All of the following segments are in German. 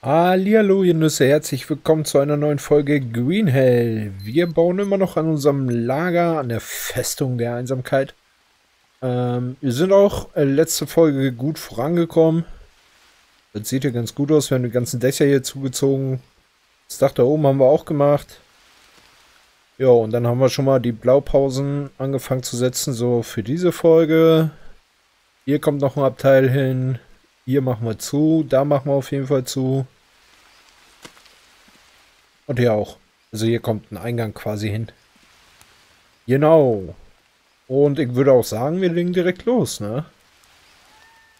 Hallihallo, ihr Nüsse, herzlich willkommen zu einer neuen Folge Green Hell. Wir bauen immer noch an unserem Lager, an der Festung der Einsamkeit. Wir sind auch letzte Folge gut vorangekommen. Das sieht ja ganz gut aus, wir haben die ganzen Dächer hier zugezogen. Das Dach da oben haben wir auch gemacht. Ja, und dann haben wir schon mal die Blaupausen angefangen zu setzen, so für diese Folge. Hier kommt noch ein Abteil hin. Hier machen wir zu, da machen wir auf jeden Fall zu. Und hier auch. Also hier kommt ein Eingang quasi hin. Genau. Und ich würde auch sagen, wir legen direkt los, ne?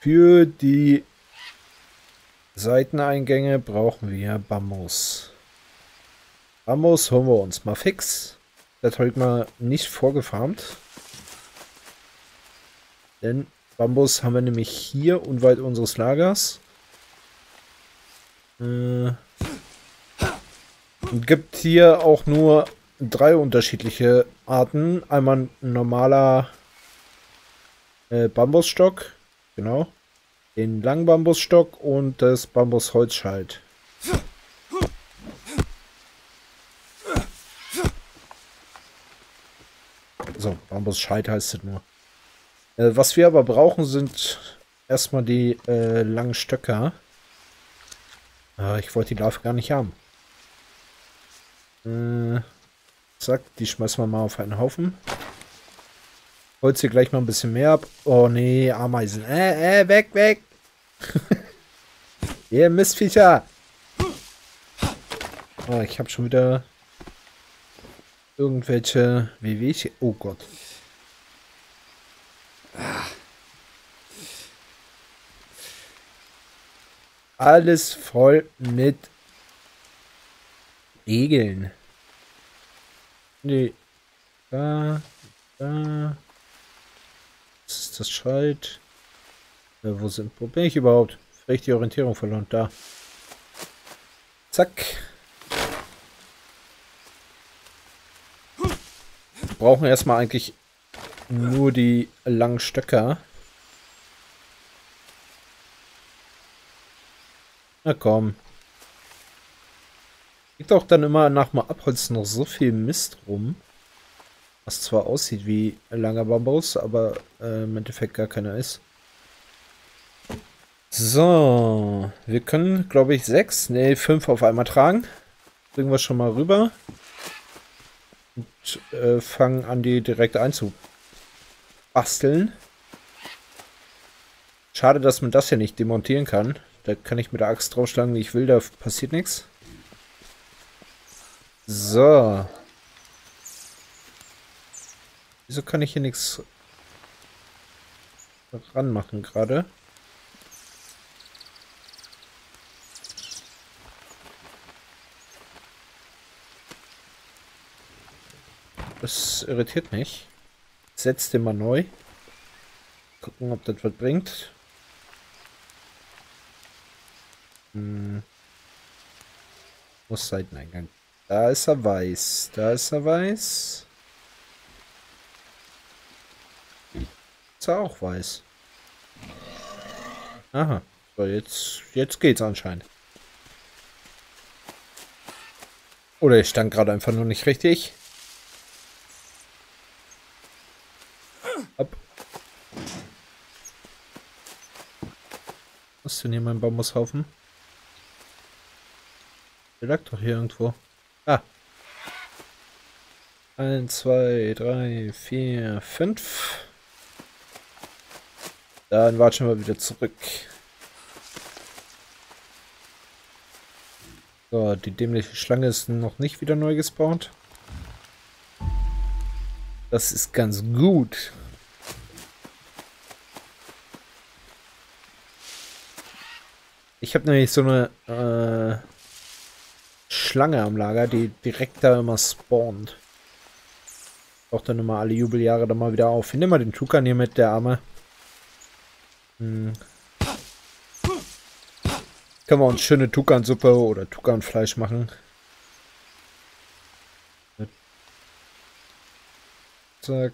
Für die Seiteneingänge brauchen wir Bambus. Bambus holen wir uns mal fix. Das habe ich mal nicht vorgefarmt. Denn Bambus haben wir nämlich hier unweit unseres Lagers. Und gibt hier auch nur 3 unterschiedliche Arten. Einmal ein normaler Bambusstock, genau. Den langen Bambusstock und das Bambusholzscheit. So, Bambusscheit heißt es nur. Was wir aber brauchen, sind erstmal die langen Stöcker. Ich wollte die dafür gar nicht haben. Zack, die schmeißen wir mal auf einen Haufen. Holz hier gleich mal ein bisschen mehr ab. Oh nee, Ameisen. Weg, weg! Ihr Mistviecher! Oh, ich habe schon wieder irgendwelche Wehwehchen. Oh Gott. Alles voll mit Regeln. Nee. Da. Das ist das Scheit. Wo bin ich überhaupt? Vielleicht die Orientierung verloren. Da. Zack. Wir brauchen erstmal eigentlich nur die langen Stöcker. Na komm. Liegt auch dann immer nach mal Abholzen noch so viel Mist rum. Was zwar aussieht wie langer Bambus, aber im Endeffekt gar keiner ist. So. Wir können, glaube ich, 5 auf einmal tragen. Bringen wir schon mal rüber. Und fangen an, die direkt einzubasteln. Schade, dass man das hier nicht demontieren kann. Da kann ich mit der Axt draufschlagen, wie ich will, da passiert nichts. So. Wieso kann ich hier nichts ranmachen gerade? Das irritiert mich. Setz den mal neu. Gucken, ob das was bringt. Muss Seiteneingang. Da ist er weiß. Da ist er weiß. Ist er auch weiß. Aha. So, jetzt geht's anscheinend. Oder ich stand gerade einfach nur nicht richtig. Ab. Was ist denn hier mein Bambushaufen? Der lag doch hier irgendwo. Ah. 1, 2, 3, 4, 5. Dann watschen wir wieder zurück. So, die dämliche Schlange ist noch nicht wieder neu gespawnt. Das ist ganz gut. Ich habe nämlich so eine Schlange am Lager, die direkt da immer spawnt. Auch dann immer alle Jubeljahre dann mal wieder auf. Ich nehme mal den Tukan hier mit, der Arme. Können wir uns schöne Tukansuppe oder Tukanfleisch machen. Zack.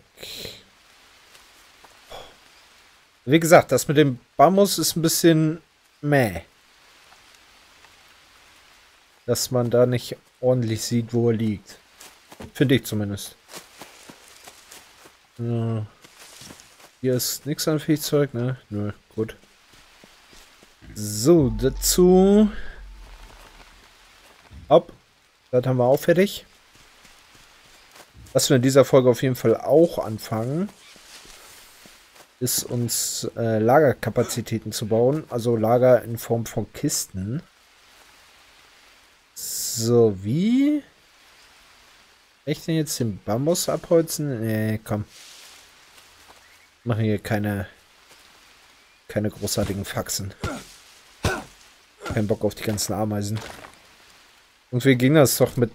Wie gesagt, das mit dem Bambus ist ein bisschen meh. dass man da nicht ordentlich sieht, wo er liegt. Finde ich zumindest. Ja. Hier ist nichts an Fähigzeug, ne? Nö, gut. So, dazu. Hopp. Das haben wir auch fertig. Was wir in dieser Folge auf jeden Fall auch anfangen, ist uns Lagerkapazitäten zu bauen. Also Lager in Form von Kisten. So, wie? Echt denn jetzt den Bambus abholzen? Nee, komm. Machen hier keine großartigen Faxen. Kein Bock auf die ganzen Ameisen. Und wie ging das doch mit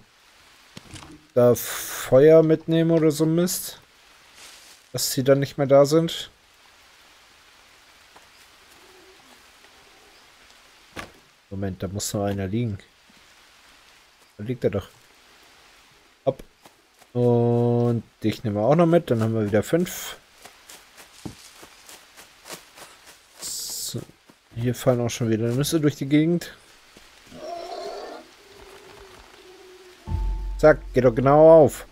da Feuer mitnehmen oder so Mist? Dass die dann nicht mehr da sind? Moment, da muss noch einer liegen. Da liegt er doch. Ab. Und dich nehmen wir auch noch mit. Dann haben wir wieder 5. So. Hier fallen auch schon wieder Nüsse durch die Gegend. Zack, geht doch genau auf.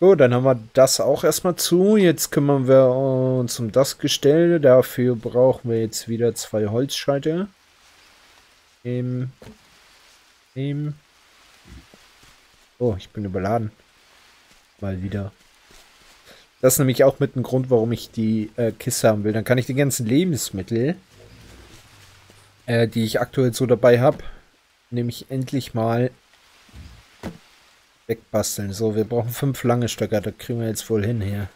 Gut, dann haben wir das auch erstmal zu. Jetzt kümmern wir uns um das Gestell. Dafür brauchen wir jetzt wieder 2 Holzscheite. Oh, ich bin überladen. Mal wieder. Das ist nämlich auch mit ein Grund, warum ich die Kiste haben will. Dann kann ich die ganzen Lebensmittel, die ich aktuell so dabei habe, nämlich endlich mal wegbasteln. So, wir brauchen 5 lange Stöcker. Da kriegen wir jetzt wohl hin hier.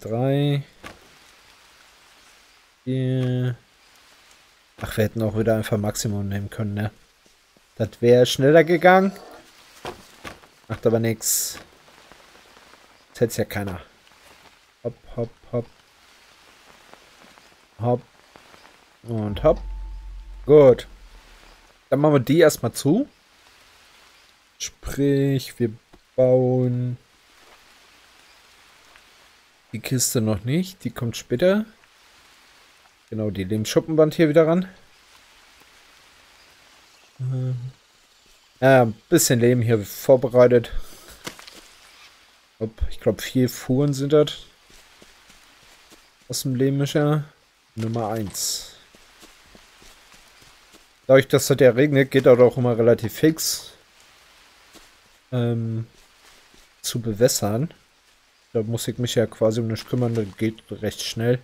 3. 4. Ach, wir hätten auch wieder einfach Maximum nehmen können, ne? Das wäre schneller gegangen. Macht aber nichts. Jetzt hätte es ja keiner. Hopp, hopp, hopp. Hopp. Und hopp. Gut. Dann machen wir die erstmal zu. Sprich, wir bauen die Kiste noch nicht. Die kommt später. Genau, die Lebenschuppenband hier wieder ran. Ja, ein bisschen Leben hier vorbereitet. Ich glaube, 4 Fuhren sind das. Aus dem Lehmmischer. Nummer 1. Dadurch, dass das ja regnet, geht das auch immer relativ fix zu bewässern. Da muss ich mich ja quasi um nichts kümmern. Das geht recht schnell.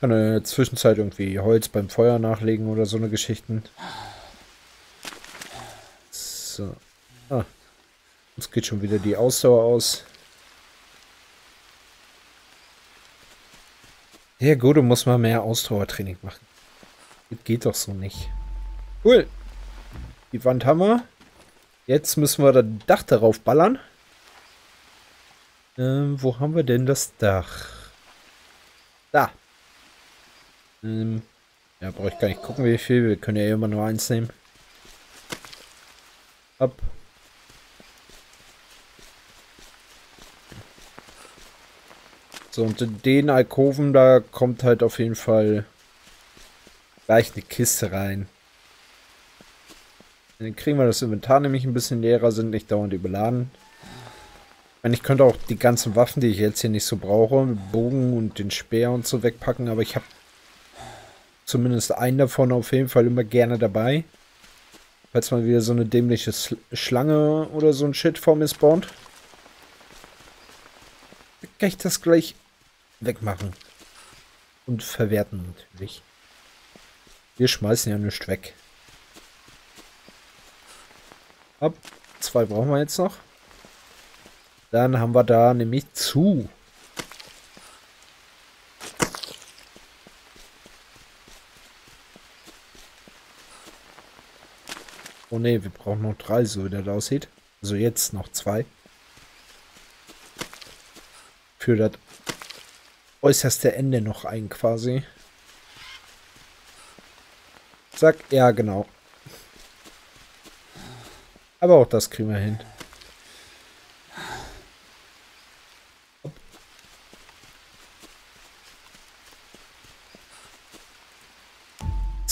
Kann in der Zwischenzeit irgendwie Holz beim Feuer nachlegen oder so eine Geschichten. So. Ah. Uns geht schon wieder die Ausdauer aus. Ja gut, du musst mal mehr Ausdauertraining machen. Das geht doch so nicht. Cool. Die Wand haben wir. Jetzt müssen wir das Dach darauf ballern. Wo haben wir denn das Dach? Da. Ja, brauche ich gar nicht gucken, wie viel. Wir können ja immer nur 1 nehmen. Ab. So, und in den Alkoven, da kommt halt auf jeden Fall gleich eine Kiste rein. Dann kriegen wir das Inventar nämlich ein bisschen leerer, sind nicht dauernd überladen. Ich könnte auch die ganzen Waffen, die ich jetzt hier nicht so brauche, mit Bogen und den Speer und so wegpacken, aber ich habe zumindest einen davon auf jeden Fall immer gerne dabei. Falls mal wieder so eine dämliche Schlange oder so ein Shit vor mir spawnt. Kann ich das gleich wegmachen. Und verwerten natürlich. Wir schmeißen ja nichts weg. Ab. 2 brauchen wir jetzt noch. Dann haben wir da nämlich zu. Oh ne, wir brauchen noch 3, so wie das aussieht. Also jetzt noch 2. Für das äußerste Ende noch ein quasi. Zack, ja genau. Aber auch das kriegen wir hin.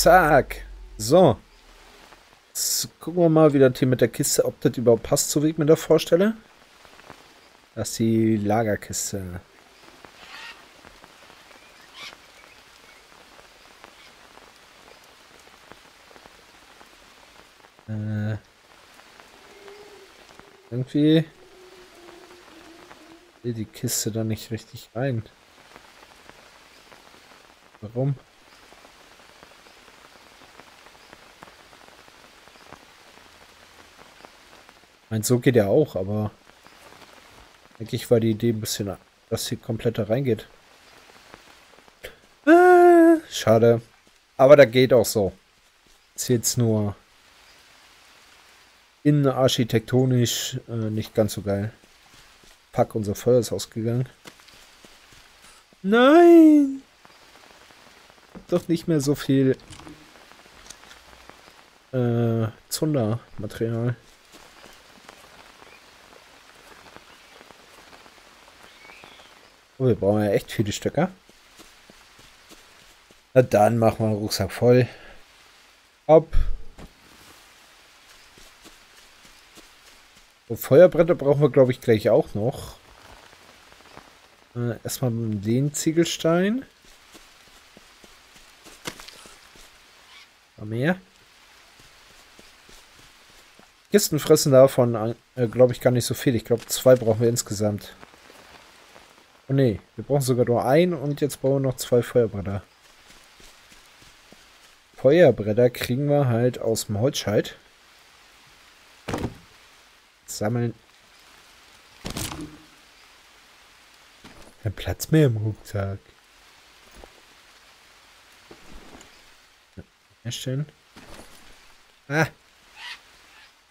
Zack. So. Jetzt gucken wir mal, wie das hier mit der Kiste, ob das überhaupt passt, so wie ich mir das vorstelle. Das ist die Lagerkiste. Irgendwie will die Kiste da nicht richtig rein. Warum? Ich meine, so geht ja auch, aber denke ich, war die Idee ein bisschen, dass hier komplett da reingeht. Schade. Aber da geht auch so. Ist jetzt nur innenarchitektonisch nicht ganz so geil. Pack, unser Feuer ist ausgegangen. Nein! Doch nicht mehr so viel Zundermaterial. Oh, wir brauchen ja echt viele Stöcker. Na dann machen wir den Rucksack voll. Ab. Feuerbretter brauchen wir, glaube ich, gleich auch noch. Erstmal den Ziegelstein. Noch mehr. Kisten fressen davon, glaube ich, gar nicht so viel. Ich glaube, 2 brauchen wir insgesamt. Oh ne, wir brauchen sogar nur 1 und jetzt brauchen wir noch 2 Feuerbretter. Feuerbretter kriegen wir halt aus dem Holzscheit. Sammeln. Kein Platz mehr im Rucksack. Herstellen. Ah.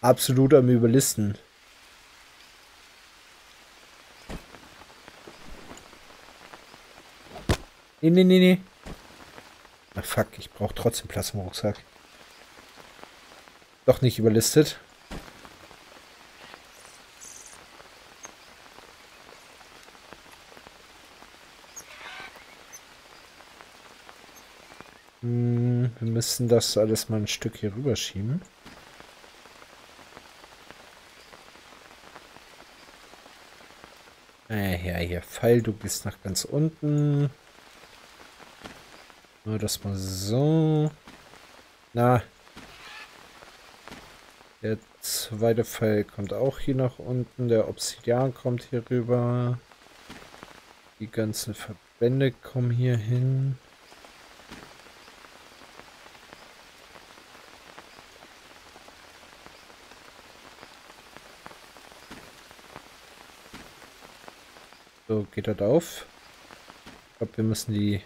Absolut am Überlisten. Nee. Ach fuck, ich brauche trotzdem Platz im Rucksack. Doch nicht überlistet. Wir müssen das alles mal ein Stück hier rüberschieben. Ja, hier, Pfeil, du gehst nach ganz unten. Nur das mal so. Na. Der zweite Pfeil kommt auch hier nach unten. Der Obsidian kommt hier rüber. Die ganzen Verbände kommen hier hin. So, geht das auf. Ich glaube, wir müssen die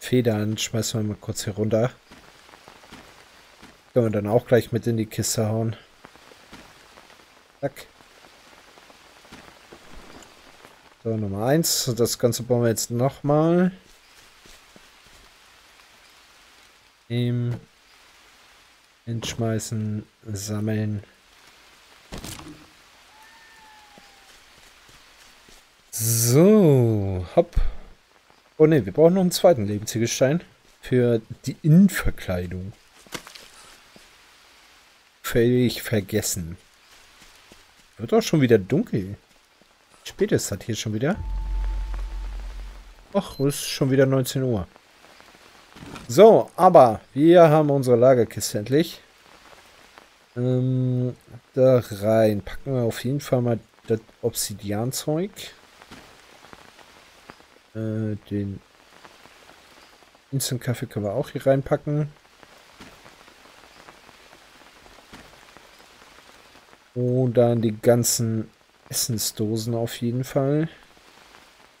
Federn schmeißen wir mal kurz hier runter. Können wir dann auch gleich mit in die Kiste hauen. Zack. So, Nummer 1. Das Ganze bauen wir jetzt nochmal. Nehmen. Hinschmeißen. Sammeln. So, hopp. Oh ne, wir brauchen noch einen zweiten Lebensziegelstein für die Innenverkleidung. Völlig vergessen. Wird auch schon wieder dunkel. Spät ist das hier schon wieder. Ach, es ist schon wieder 19 Uhr. So, aber wir haben unsere Lagerkiste endlich. Da rein packen wir auf jeden Fall mal das Obsidianzeug. Den Instant-Kaffee können wir auch hier reinpacken. Und dann die ganzen Essensdosen auf jeden Fall.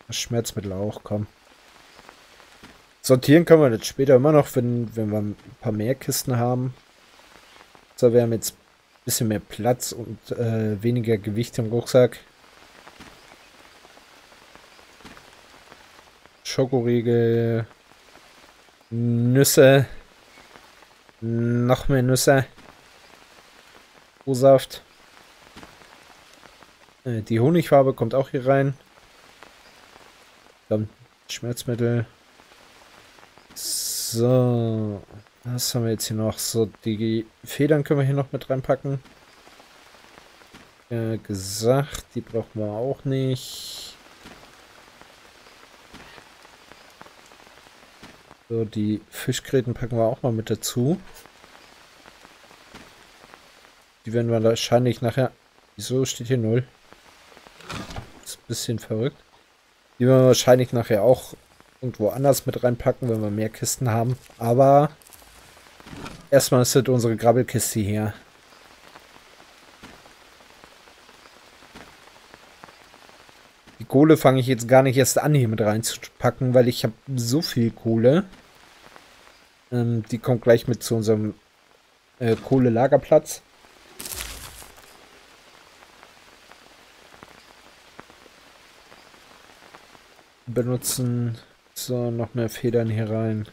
Das Schmerzmittel auch, komm. Sortieren können wir das später immer noch, wenn wir ein paar mehr Kisten haben. So, wir haben jetzt ein bisschen mehr Platz und weniger Gewicht im Rucksack. Schokoriegel, Nüsse, noch mehr Nüsse, O-Saft. Die Honigfarbe kommt auch hier rein. Dann Schmerzmittel. So. Was haben wir jetzt hier noch? So, die Federn können wir hier noch mit reinpacken. Gesagt, die brauchen wir auch nicht. So, die Fischgräten packen wir auch mal mit dazu. Die werden wir wahrscheinlich nachher... Wieso steht hier 0? Ist ein bisschen verrückt. Die werden wir wahrscheinlich nachher auch irgendwo anders mit reinpacken, wenn wir mehr Kisten haben. Aber erstmal ist das unsere Grabbelkiste hier. Die Kohle fange ich jetzt gar nicht erst an, hier mit reinzupacken, weil ich habe so viel Kohle. Die kommt gleich mit zu unserem Kohlelagerplatz. Benutzen. So, noch mehr Federn hier rein.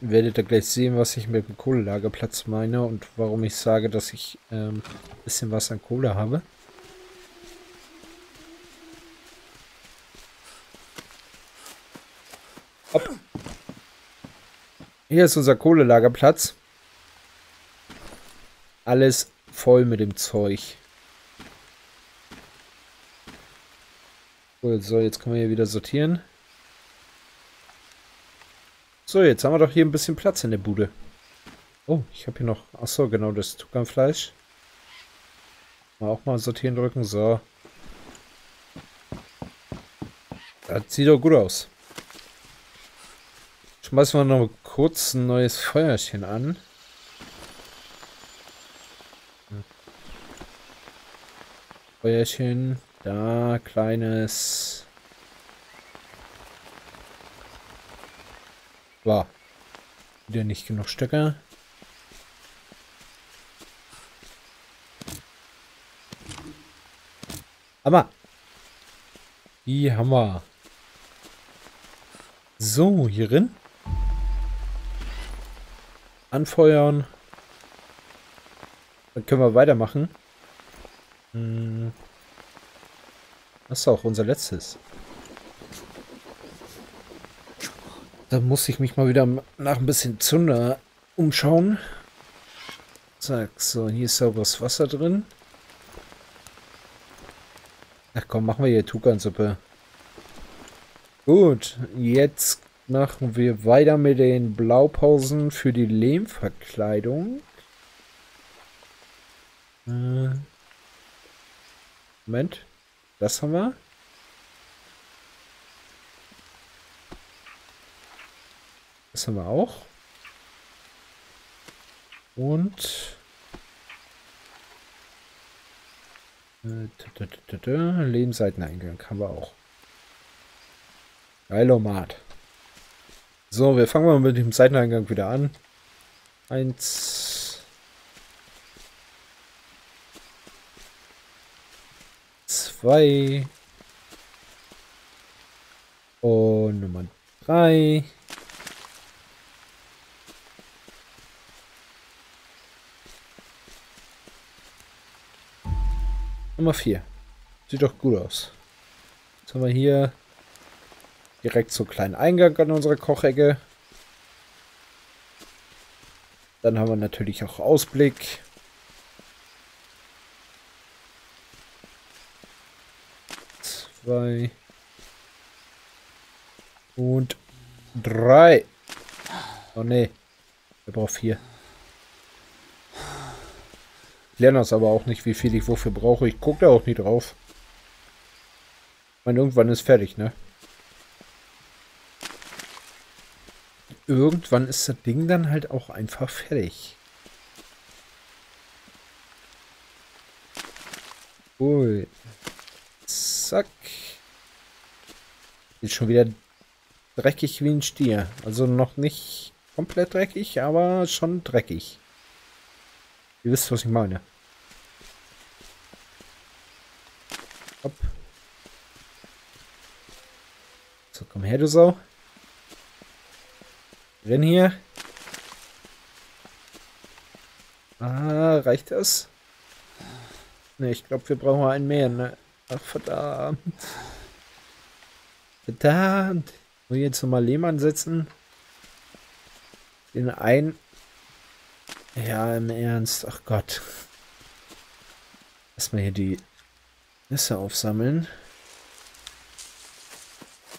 Werdet ihr gleich sehen, was ich mit dem Kohlelagerplatz meine und warum ich sage, dass ich ein bisschen was an Kohle habe. Hopp. Hier ist unser Kohlelagerplatz. Alles voll mit dem Zeug. So, jetzt können wir hier wieder sortieren. So, jetzt haben wir doch hier ein bisschen Platz in der Bude. Oh, ich habe hier noch... Achso, genau, das Tukanfleisch. Mal auch mal sortieren drücken, so. Das sieht doch gut aus. Schmeißen wir noch kurz ein neues Feuerchen an. Feuerchen... Da, kleines. War. Wieder nicht genug Stöcker. Hammer. Die Hammer. So, hier drin. Anfeuern. Dann können wir weitermachen. Hm. Das ist auch unser letztes. Da muss ich mich mal wieder nach ein bisschen Zunder umschauen. Zack, so, hier ist sauberes Wasser drin. Ach komm, machen wir hier Tukansuppe. Gut, jetzt machen wir weiter mit den Blaupausen für die Lehmverkleidung. Moment. Das haben wir. Das haben wir auch. Und Lehmseiteneingang haben wir auch. Geilomat. So, wir fangen mal mit dem Seiteneingang wieder an. 1. Und Nummer 3. Nummer 4. Sieht doch gut aus. Jetzt haben wir hier direkt so einen kleinen Eingang an unsere Kochecke. Dann haben wir natürlich auch Ausblick. Und 3. Oh ne. Wir brauchen 4. Ich lerne das aber auch nicht, wie viel ich wofür brauche. Ich gucke da auch nie drauf. Ich meine, irgendwann ist fertig, ne? Irgendwann ist das Ding dann halt auch einfach fertig. Cool. Zack. Ist schon wieder dreckig wie ein Stier. Also noch nicht komplett dreckig, aber schon dreckig. Ihr wisst, was ich meine. Hopp. So, komm her, du Sau. Renn hier. Ah, reicht das? Ne, ich glaube, wir brauchen einen mehr, ne? Ach, verdammt. Verdammt. Muss ich jetzt nochmal Lehm ansetzen? Den einen. Ja, im Ernst. Ach Gott. Lass mal hier die Nüsse aufsammeln.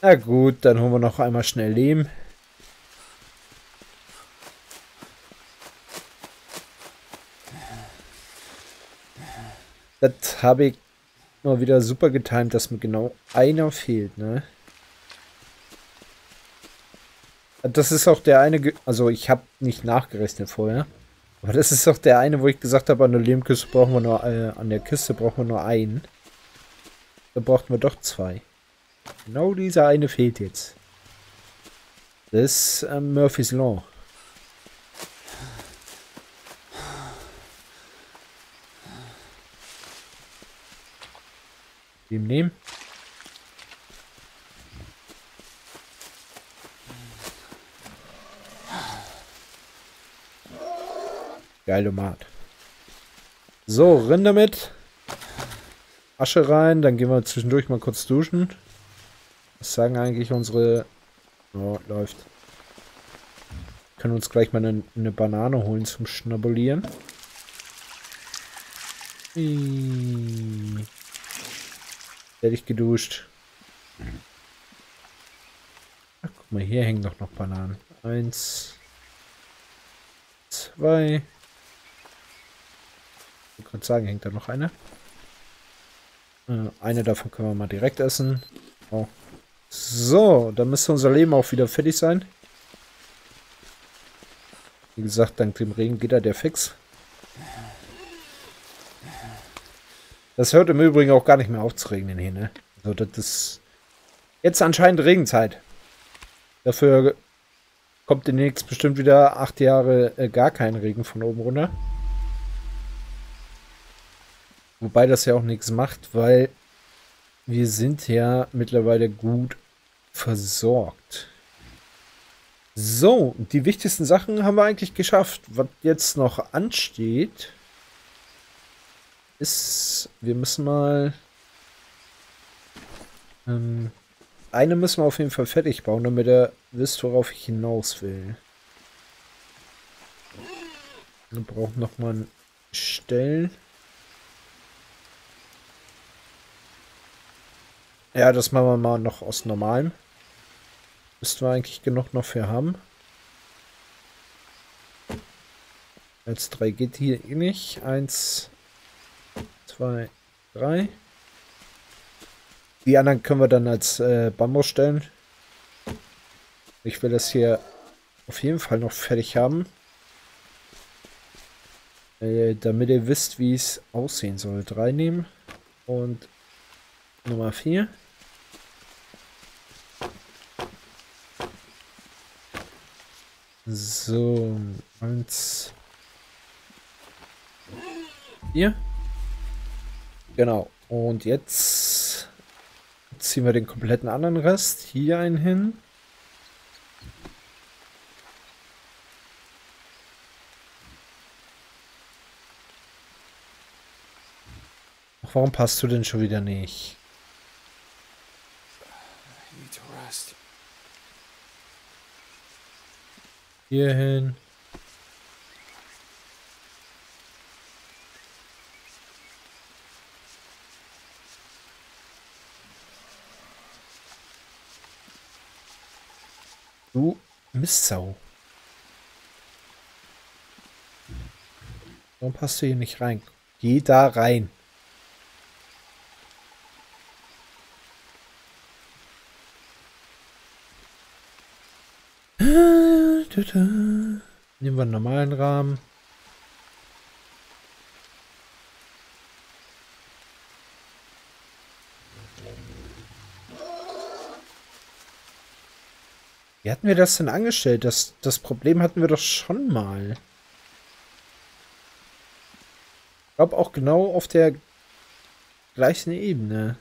Na gut, dann holen wir noch einmal schnell Lehm. Das habe ich mal wieder super getimt, dass mir genau einer fehlt, ne? Das ist auch der eine, also ich habe nicht nachgerechnet vorher, aber das ist auch der eine, wo ich gesagt habe, an der Lehmkiste brauchen wir nur, an der Kiste brauchen wir nur einen. Da brauchten wir doch zwei. Genau dieser eine fehlt jetzt. Das ist Murphy's Law. Dem nehmen. Geile Mat. So, rein damit. Asche rein, dann gehen wir zwischendurch mal kurz duschen. Was sagen eigentlich unsere... Oh, läuft. Wir können uns gleich mal eine Banane holen zum Schnabulieren. Werde ich geduscht. Ach, guck mal, hier hängen doch noch Bananen. 1, 2... Ich wollte gerade sagen, hängt da noch eine. Eine davon können wir mal direkt essen. Oh. So, dann müsste unser Leben auch wieder fertig sein. Wie gesagt, dank dem Regen geht da der Fix. Das hört im Übrigen auch gar nicht mehr auf zu regnen hier, ne? Also das ist jetzt anscheinend Regenzeit. Dafür kommt demnächst bestimmt wieder 8 Jahre gar kein Regen von oben runter. Wobei das ja auch nichts macht, weil wir sind ja mittlerweile gut versorgt. So, die wichtigsten Sachen haben wir eigentlich geschafft. Was jetzt noch ansteht, ist, wir müssen mal... eine müssen wir auf jeden Fall fertig bauen, damit ihr wisst, worauf ich hinaus will. Wir brauchen nochmal einen Stellen. Ja, das machen wir mal noch aus Normalem. Müssten wir eigentlich genug noch für haben. Als 3 geht hier eh nicht. 1, 2, 3. Die anderen können wir dann als Bambus stellen. Ich will das hier auf jeden Fall noch fertig haben. Damit ihr wisst, wie es aussehen soll. 3 nehmen und Nummer 4. So, 1, 4. Genau. Und jetzt ziehen wir den kompletten anderen Rest hier einen hin. Ach, warum passt du denn schon wieder nicht? Hier hin. Du Mistsau. Warum passt du hier nicht rein? Geh da rein. Nehmen wir einen normalen Rahmen. Wie hatten wir das denn angestellt? Das Problem hatten wir doch schon mal. Ich glaube auch genau auf der gleichen Ebene.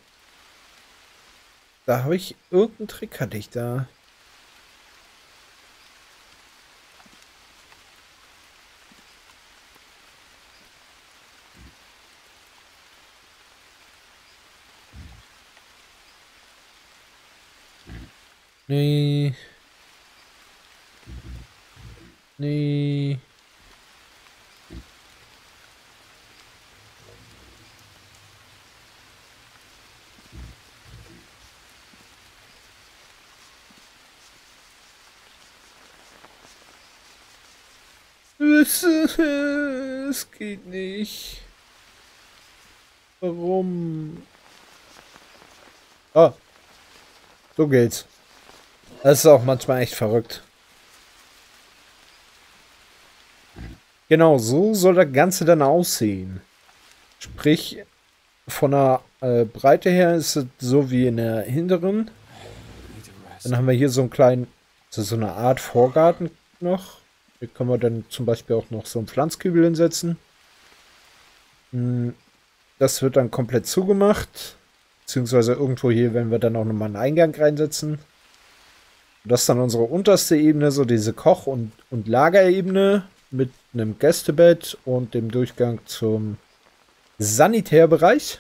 Da habe ich irgendeinen Trick, hatte ich da. Nee. Nee. Es geht nicht. Warum? Ah. So geht's. Das ist auch manchmal echt verrückt. Genau, so soll das Ganze dann aussehen. Sprich, von der Breite her ist es so wie in der hinteren. Dann haben wir hier so einen kleinen, so eine Art Vorgarten noch. Hier können wir dann zum Beispiel auch noch so einen Pflanzkübel hinsetzen. Das wird dann komplett zugemacht. Beziehungsweise irgendwo hier werden wir dann auch nochmal einen Eingang reinsetzen. Und das ist dann unsere unterste Ebene, so diese Koch- und Lagerebene mit einem Gästebett und dem Durchgang zum Sanitärbereich.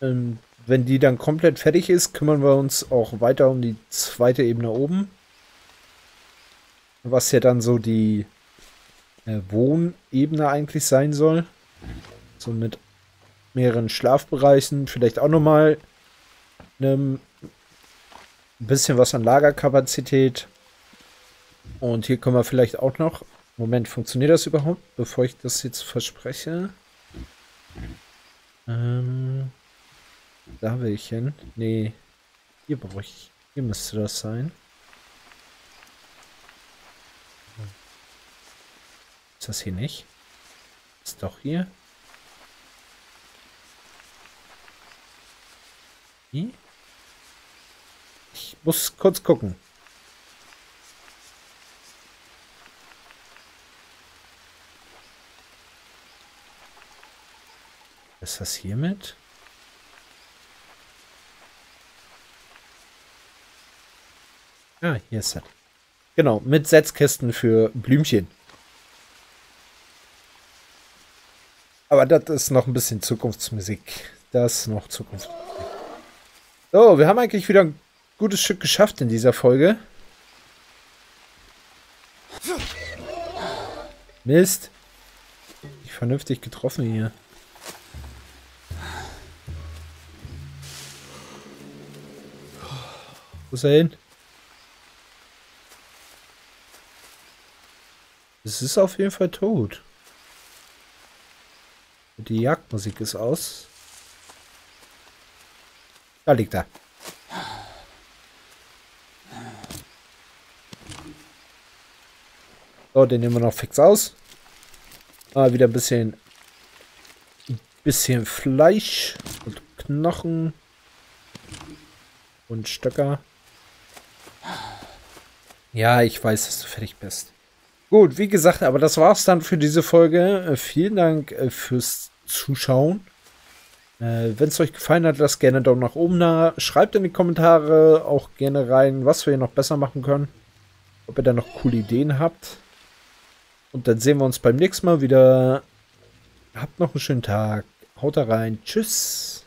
Wenn die dann komplett fertig ist, kümmern wir uns auch weiter um die zweite Ebene oben. Was ja dann so die Wohnebene eigentlich sein soll. So mit mehreren Schlafbereichen. Vielleicht auch nochmal ein bisschen was an Lagerkapazität. Und hier können wir vielleicht auch noch... Moment, funktioniert das überhaupt? Bevor ich das jetzt verspreche. Da will ich hin. Nee, hier brauche ich... Hier müsste das sein. Ist das hier nicht? Ist doch hier. Wie? Ich muss kurz gucken. Ist das hiermit? Ah, hier ist das. Genau, mit Setzkästen für Blümchen. Aber das ist noch ein bisschen Zukunftsmusik. Das ist noch Zukunftsmusik. So, wir haben eigentlich wieder ein gutes Stück geschafft in dieser Folge. Mist. Nicht vernünftig getroffen hier. Wo ist er hin? Es ist auf jeden Fall tot. Die Jagdmusik ist aus. Da liegt er. So, den nehmen wir noch fix aus. Ah, wieder ein bisschen Fleisch und Knochen und Stöcker. Ja, ich weiß, dass du fertig bist. Gut, wie gesagt, aber das war's dann für diese Folge. Vielen Dank fürs Zuschauen. Wenn es euch gefallen hat, lasst gerne einen Daumen nach oben da. Schreibt in die Kommentare auch gerne rein, was wir hier noch besser machen können. Ob ihr da noch coole Ideen habt. Und dann sehen wir uns beim nächsten Mal wieder. Habt noch einen schönen Tag. Haut da rein. Tschüss.